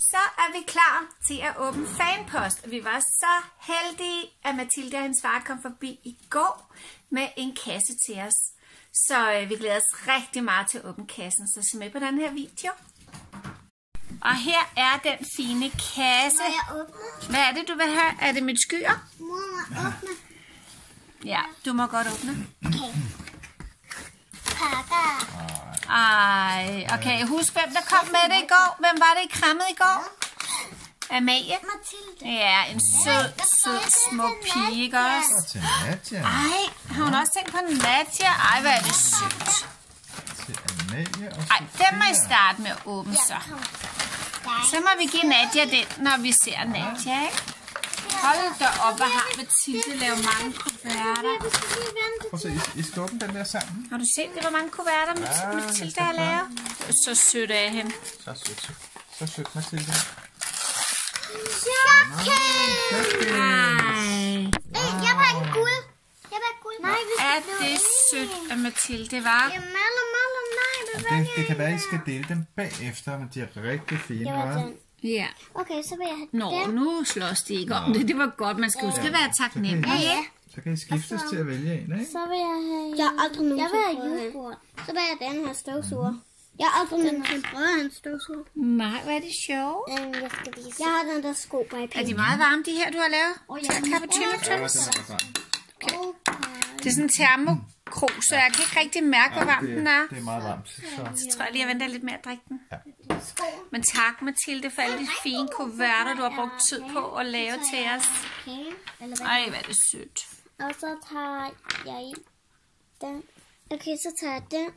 Så er vi klar til at åbne fanpost. Vi var så heldige, at Mathilde og hendes far kom forbi i går med en kasse til os. Så vi glæder os rigtig meget til at åbne kassen, så se med på den her video. Og her er den fine kasse. Hvad er det, du vil have? Er det mit skyer? Mor, åbne. Ja, du må godt åbne. Okay. Ej, okay. Husk, hvem der kom med det i går. Hvem var det, I krammede i går? Amalie? Mathilde. Ja, en sød, sød, smuk pige, ikke også? Ej, har hun også tænkt på Nadia? Ej, hvad er det sødt. Ej, den må I starte med at åbne så. Så må vi give Nadia den, når vi ser Nadia, ikke? Hold da op, og har Mathilde lavet mange kuverter. Prøv at se, I skal åbne den der sammen. Har du set det, hvor mange kuverter Mathilde har lavet? Så sødt af hende. Så sødt, Mathilde. Chokke! Ej. Jeg var en guld. Nej, er det sødt af Mathilde, var? Det kan være, I skal dele dem bagefter, men de er rigtig fine, var? Ja. Okay, så vil jeg have den. Nå, nu slås de ikke om det. Det var godt. Man skal huske at være taknemmelig. Ja. Så kan I skiftes til at vælge en, ikke? Så vil jeg have... Jeg har aldrig nogen til brød. Så vil jeg have den her støvsuger. Jeg har aldrig nogen til brød, en støvsuger. Nej, hvor er det sjovt. Jeg har den der sko bare i penge. Er de meget varme, de her, du har lavet? Til cappuccino-tøns? Det er sådan en termokrog, så jeg kan ikke rigtig mærke, hvor varm den er. Det er meget varmt. Så tror jeg lige, jeg venter lidt med at drikke den. Ja. Men tak, Mathilde, for alle de fine kuverter, du har brugt tid på at lave til os. Ej, hvad er det sødt. Og så tager jeg den. Okay, så tager jeg den.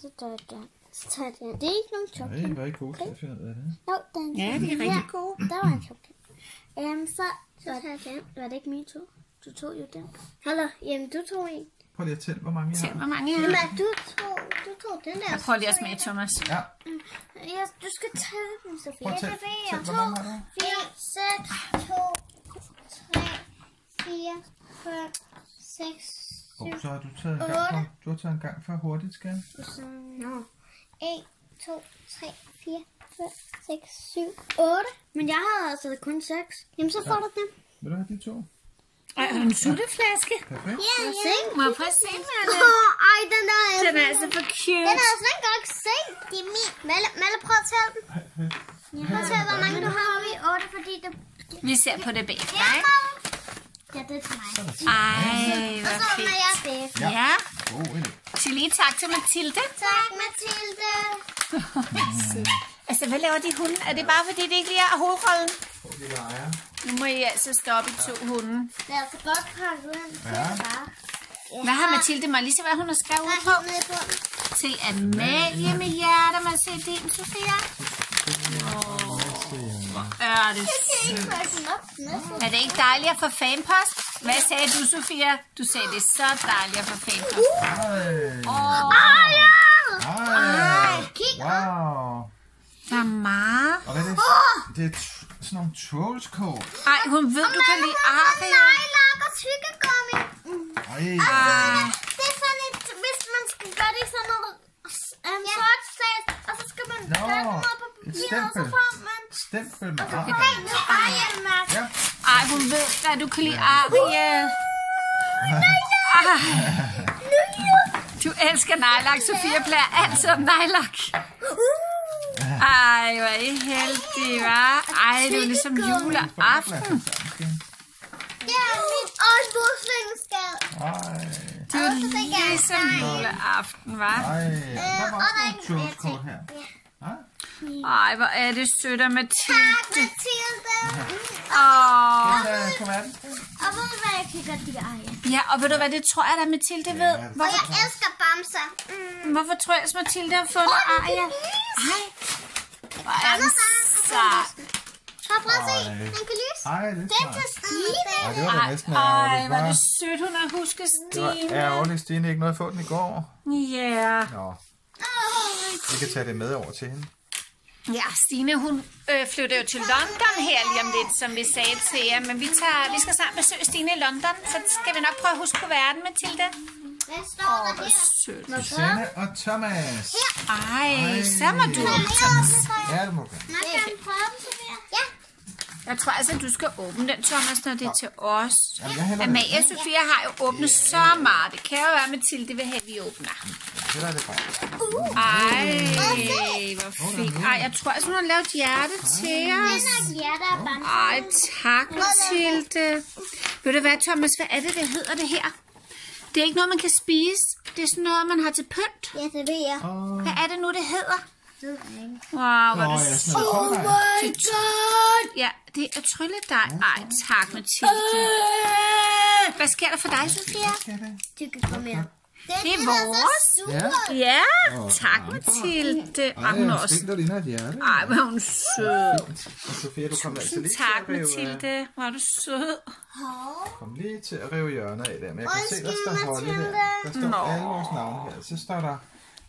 Så tager jeg den. Så tager jeg den. Det er ikke nogen chokolade. Nej, det er ikke gode til at finde ud af det. Jo, den er chokolade. Ja, det er rigtig gode. Der var en chokolade. Så tager jeg den. Var det ikke min tur? Du tog jo den. Hallo, jamen du tog en. Prøv lige at tælle, hvor mange jeg har. Jamen, du tog den der. Prøv lige at smage, Thomas. Ja. Ja, du skal tælle den, Sofie. Prøv at tælle, hvor mange har du? 4, 6, 2, 3, 4, 5, 6, 7, 8. Så har du taget en gang for hurtigt, skal jeg? 1, 2, 3, 4, 5, 6, 7, 8. Men jeg havde altså kun 6. Jamen, så får du dem. Vil du have de to? Ej, har du en sutteflaske? Perfekt. Ja. Må jeg prøve at se med den? Ej, den der er... Den er altså for cute. Den er altså ikke godt se. Det er min. Malle, prøv at tælle dem. Prøv at tælle, hvor mange du har oppe i 8, fordi du... Vi ser på det bagfra, ikke? Ja, det er til mig. Ej, hvor fedt. Og så åbner jeg bagfra. Ja. Så lige tak til Mathilde. Tak, Mathilde. Altså, hvad laver de hunde? Er det bare, fordi det ikke lige er hovedrollen? Det leger. Nu må I altså stoppe i 2 hunde. Det er så godt pakket ud. Hvad har Mathilde Marlise, hvad hun har skrevet ud på? Til Amalie med hjerter, man ser din, Sofia. Hvor er det sødt. Er det ikke dejligt at få fanpost? Hvad sagde du, Sofia? Du sagde, det er så dejligt at få fanpost. Kig. Der er meget. Og hvad er det? Det er sådan nogle trollskort. Ej, hun ved, du kan lide Oreo. Nej, lak og tykkegummi. Ej. Det er sådan et, hvis man skal gøre det i sådan noget sort sags, og så skal man gøre det noget på papiret, og så får man... Stempel med Oreo. Ej, hun ved, hvad du kan lide Oreo. Du elsker nejlak, Sofia plejer altid om nejlak. Ej, hvor er I heldige, hva'? Ej, det er jo ligesom juleaften. Ja, min årsbogsvindskab. Det er jo ligesom juleaften, hva'? Der var også nogle trollskort her. Ej, hvor er det sødt af Mathilde. Tak, Mathilde. Og ved du, hvad jeg kan godt lide Oreo? Ja, og ved du hvad, det tror jeg da, Mathilde ved. Og jeg elsker bamser. Hvorfor tror jeg, at Mathilde har fundet Oreo? Ej, hvor er den sart. Prøv at se, den kan lyse. Ej, det er Stine. Ej, hvor er det sødt, hun har husket Stine. Det var ærgerligt, Stine ikke nåede at få den i går. Ja. Vi kan tage det med over til hende. Ja, Stine, hun flytter jo til London her lige om lidt, som vi sagde til jer. Men vi skal snart besøge Stine i London, så skal vi nok prøve at huske kuverten, Mathilde. Hvad står der her? Hvad sødt. Sanne og Thomas. Ej, så må du, Thomas. Ja, det må du. Nå, kan du prøve dem, Sofia? Ja. Jeg tror altså, du skal åbne den, Thomas, når det er til os. Amalie og Sofia har jo åbnet så meget. Det kan jo være, Mathilde vil have, at vi åbner. Ej, hvor fint. Ej, jeg tror altså, hun har lavet hjerte til os. Ej, tak, Mathilde. Ved du hvad, Thomas, hvad er det, der hedder det her? Det er ikke noget, man kan spise. Det er sådan noget, man har til pynt. Ja, det ved jeg. Hvad er det nu, det hedder? Wow, hvor er det sødt. Oh my god! Ja, det er trylledej. Ej, tak, Mathilde. Hvad sker der for dig, Sofia? Du kan komme her. Det er vores. Ja, tak, Mathilde. Ej, hvor er hun sød. Tak, Mathilde. Hvor er du sød. Kom lige til at rive hjørnet af der. Men jeg kan se, der står Holly her. Der står alle vores navne her. Så står der: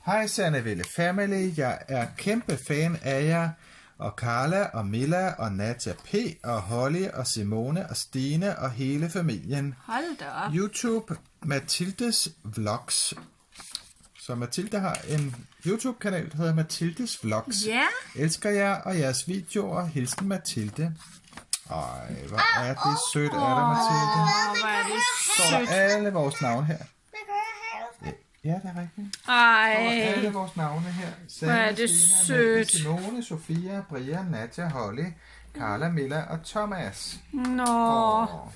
Hej SanneVilleFamily, jeg er kæmpe fan af jer, og Carla og Milla og Nadia P. og Holly og Simone og Stine og hele familien. Hold da op. YouTube Mathildes Vlogs. Så Mathilde har en YouTube-kanal, der hedder Mathildes Vlogs. Ja. Yeah. Elsker jer og jeres videoer. Hilsen Mathilde. Ej, hvor er det sødt, er det, Mathilde? Hvor er det sødt. Så alle vores navne her. Ja, det er rigtigt. Ej. Og alle vores navne her. Hvor er det sødt. Simone, Sofia, Bria, Nadia, Holly, Carla, Milla og Thomas. Nå. Og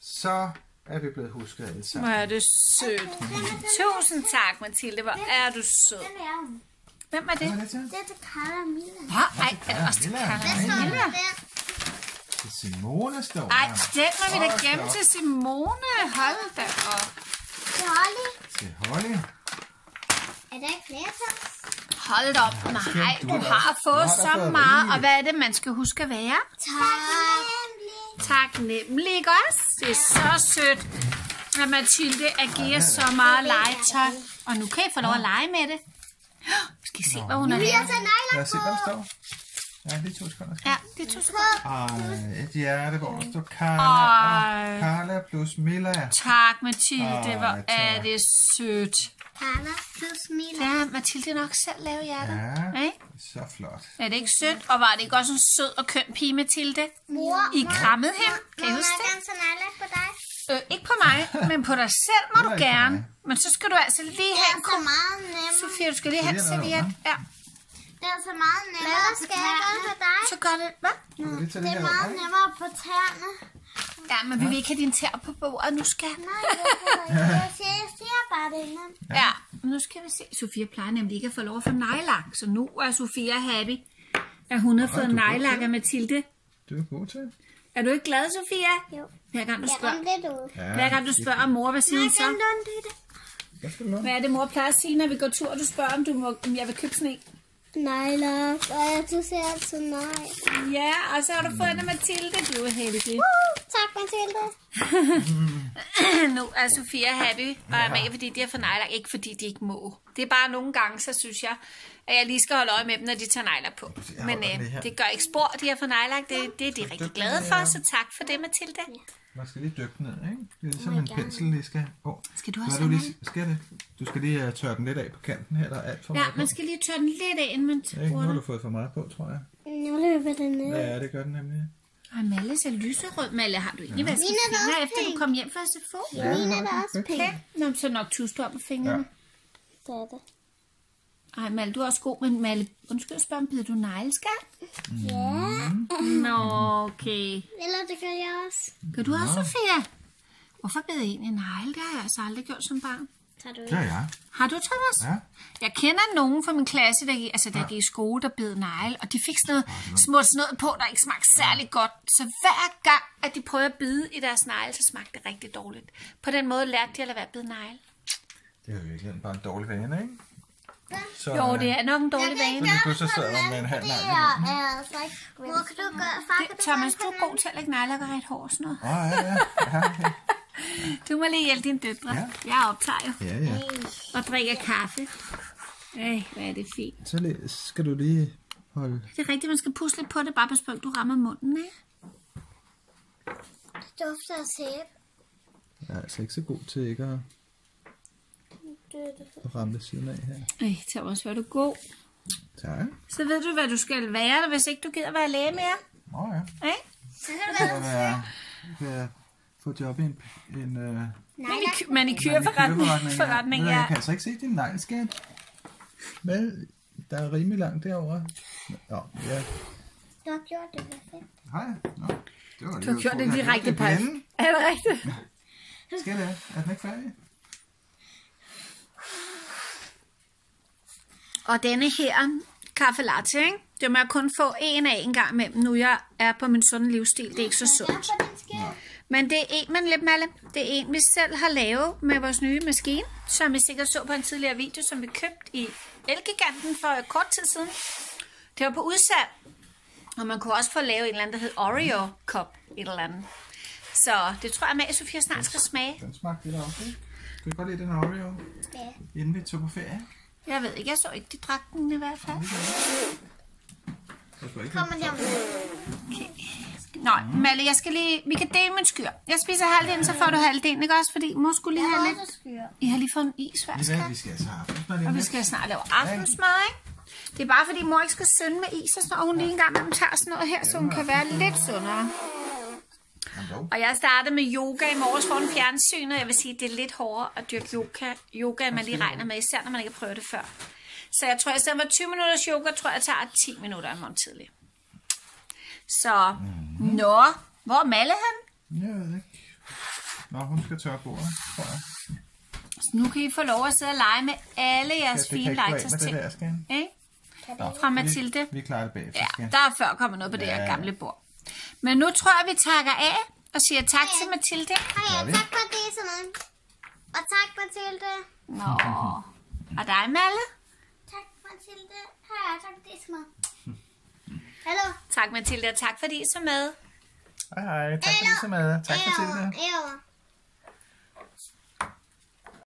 så er vi blevet husket alle sammen. Hvor er det sødt. Tusind tak, Mathilde. Hvor er du sød. Hvem er det? Det er til Carla og Milla. Hvor? Ej, er det også til Carla og Milla? Til Simone står der. Ej, den må vi da gemme til Simone. Hold da op. Til Holly. Til Holly. Er der ikke flere, Thomas? Hold op. Nej, du har fået så meget. Og hvad er det, man skal huske at være? Taknemmelig. Taknemmelig, ikke også? Det er så sødt, at Mathilde agerer så meget legetøj. Og nu kan I få lov at lege med det. Skal I se, hvad hun har lavet? Lad os se, hvad der står. Ja, det er 2 sekunder. Ja, det er 2 sekunder. Ej, et hjerte, hvor der står Carla. Carla plus Milla. Tak, Mathilde. Hvor er det sødt. Carla plus Milla. Ja, Mathilde nok selv lave hjertet. Ja, så flot. Er det ikke sødt? Og var det ikke også en sød og køn pige, Mathilde? Mor. I krammede her. Kan I huske det? Ikke på mig, men på dig selv må du gerne. Men så skal du altså lige have en Sofia, du skal lige have en serviet. Ja. Det er så meget nemmere på tæerne. Så gør det, hvad? Det er meget nemmere på tæerne. Ja, men vi vil ikke have dine tæer på bordet nu, skal. Nej, jeg siger bare det inden. Ja, men nu skal vi se. Sofia plejer nemlig ikke at få lov at få nejlak, så nu er Sofia happy, at hun har fået nejlak af Mathilde. Du er god til. Er du ikke glad, Sofia? Jo. Hver gang du spørger mor, hvad siger hun så? Hvad er det, mor plejer at sige, når vi går tur, og du spørger, om jeg vil købe sådan en? Nej, love. Og du siger altid nej. Ja, og så har du fundet Mathilde. Du er heldig. Tak, Mathilde. Nu er Sofia happy og er med, fordi de har fået nejlak. Ikke fordi de ikke må. Det er bare nogle gange, så synes jeg, at jeg lige skal holde øje med dem, når de tager nejlak på. Men det gør ikke spor, de har fået nejlak. Det er de rigtig glade for, så tak for det, Mathilde. Man skal lige dykke ned, ikke? Det er ligesom en pensel, lige skal... Skal du også have den? Du skal lige tørre den lidt af på kanten her, der er alt for meget på. Ja, man skal lige tørre den lidt af, inden man tørrer den. Nu har du fået for meget på, tror jeg. Nu løber den ned. Ja, det gør den nemlig. Ej, Malle er lyserød. Malle, har du egentlig vasket fingre, efter du kom hjem fra SFO? Ja, mine er da også pænt. Nå, så nok tuster om fingrene. Ja. Det er det. Ej, Malle, du er også god, men Malle, undskyld at spørge, om bider du negleskal? Ja. Nå, okay. Eller det gør jeg også. Gør du også, Sofia? Hvorfor bider egentlig negle? Det har jeg altså aldrig gjort som barn. Har du ikke? Ja, ja. Har du, Thomas? Ja. Jeg kender nogen fra min klasse, der gik i skole, der bed negle, og de fik sådan noget smurt noget på, der ikke smagte særlig godt. Så hver gang, at de prøvede at bide i deres negle, så smagte det rigtig dårligt. På den måde lærte de at lade være at bide negle. Det er jo virkelig bare en dårlig vane, ikke? Så, jo, det er nok en dårlig vane. Så sidder med en halv negle. Thomas, du er god til at lægge negle og gøre et hår og sådan noget. Du må lige hjælpe dine døtre. Ja. Jeg optager jo. Ja, ja. Og drikker kaffe. Hvad er det fint. Så skal du lige holde... Det er rigtigt, man skal pusle på det, bare på spørg, du rammer munden, ikke? Det dufter af sæbe. Jeg er altså ikke så god til ikke at... Du ramte siden af her. Ej, Thomas, hvor er du god. Tak. Så ved du, hvad du skal være, hvis ikke du gider være læge mere. Nå ja. Ej? Så kan du være... Få job i en manikyreforretning. Jeg kan altså ikke se din negleskab. Hvad? Der er rimelig langt derovre. Nå, ja. Du har gjort det perfekt. Hej. Nå, det var du har gjort det direkte perfekt. Er det rigtigt? Skal det? Er den ikke færdig? Og denne her kaffe latte, ikke? Det må jeg kun få en af en gang imellem, nu jeg er på min sunde livsstil. Det er ikke så sundt. Men det er en, det er en, vi selv har lavet med vores nye maskine, som I sikkert så på en tidligere video, som vi købte i Elgiganten for kort tid siden. Det var på udsalg, og man kunne også få lavet en eller anden, der hed Oreo Cup, et eller andet. Så det tror jeg, at Sofia snart skal smage. Den smagte lidt også, ikke? Kan du godt lide den Oreo? Ja. Inden vi tog på ferie? Jeg ved ikke, jeg så ikke, de drak den i hvert fald. Kommer de om det? Okay. Nej, Malle, jeg skal lige... Vi kan dele min skyr. Jeg spiser halvdelen, så får du halvdelen, ikke også? Fordi mor skulle lige have lidt... I har lige fået en is, hver skal. Vi skal altså have aftensmad. Og vi skal snart lave aftensmad, ikke? Det er bare fordi mor ikke skal sidde med is, og sådan, hun lige engang, når hun tager sådan noget her, så hun kan være lidt sundere. Og jeg startede med yoga i morges foran fjernsynet. Jeg vil sige, det er lidt hårdere at dyrke yoga, man lige regner med, især når man ikke har prøvet det før. Så jeg tror, i stedet for 20 minutters yoga, tror jeg, jeg tager 10 minutter i morgen tidlig. Så, nå, hvor er Malle hen? Jeg ved ikke. Nå, hun skal tørre bordet, tror jeg. Så nu kan I få lov at sidde og lege med alle jeres fine legetøjsting. Fra Mathilde. Vi klarer det bagefter. Ja, der er før kommet noget på det her gamle bord. Men nu tror jeg, vi takker af og siger tak til Mathilde. Hej, tak for det, Simon. Og tak, Mathilde. Nå, og dig, Malle? Tak, Mathilde. Hej, tak for det, Simon. Hallo. Tak Mathilde, og tak fordi I så med. Hej hej, tak fordi I så med. Tak Mathilde.